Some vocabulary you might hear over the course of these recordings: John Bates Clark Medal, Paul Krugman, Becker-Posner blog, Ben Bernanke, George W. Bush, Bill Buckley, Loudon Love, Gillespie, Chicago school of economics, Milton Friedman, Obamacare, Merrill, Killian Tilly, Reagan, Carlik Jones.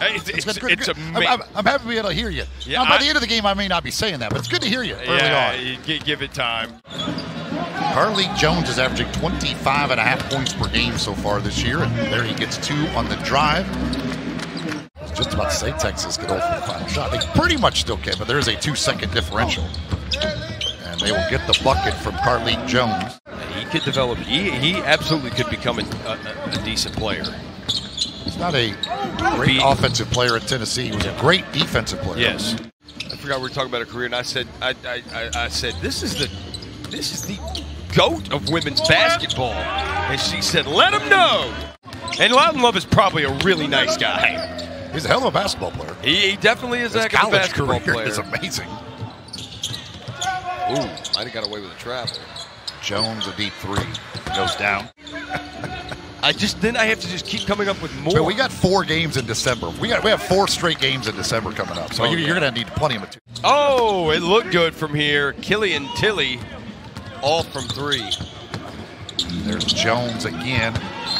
It's amazing. I'm happy to be able to hear you. Yeah, now, by the end of the game, I may not be saying that, but it's good to hear you early on. You give it time. Carlik Jones is averaging 25.5 points per game so far this year, and there he gets 2 on the drive. I was just about to say Texas could hold for the final shot. They pretty much still can, but there is a 2-second differential. And they will get the bucket from Carlik Jones. He could develop, he absolutely could become a decent player. He's not a great offensive player at Tennessee. He was a great defensive player. Yes. I forgot we were talking about a career, and I said, I said, this is the GOAT of women's basketball. And she said, let him know. And Loudon Love is probably a really nice guy. He's a hell of a basketball player. He definitely is. His college basketball career is amazing. Ooh, I got away with a trap. Jones, a deep three. Goes down. I have to just keep coming up with more. So we got 4 games in December. We have 4 straight games in December coming up. So you're going to need plenty of material. Oh, it looked good from here. Killian Tilly. All from 3. There's Jones again.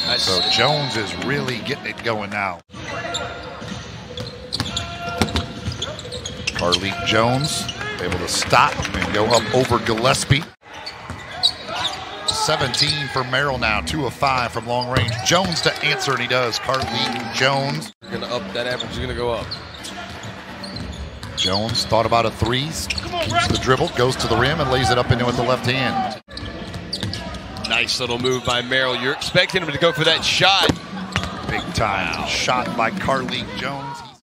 Nice. So Jones is really getting it going now. Carlik Jones able to stop and go up over Gillespie. 17 for Merrill now, 2 of 5 from long range. Jones to answer, and he does. Carlik Jones. That average is going to go up. Jones thought about a 3, keeps the dribble, goes to the rim, and lays it up in with the left hand. Nice little move by Merrill. You're expecting him to go for that shot. Big time shot by Carlik Jones.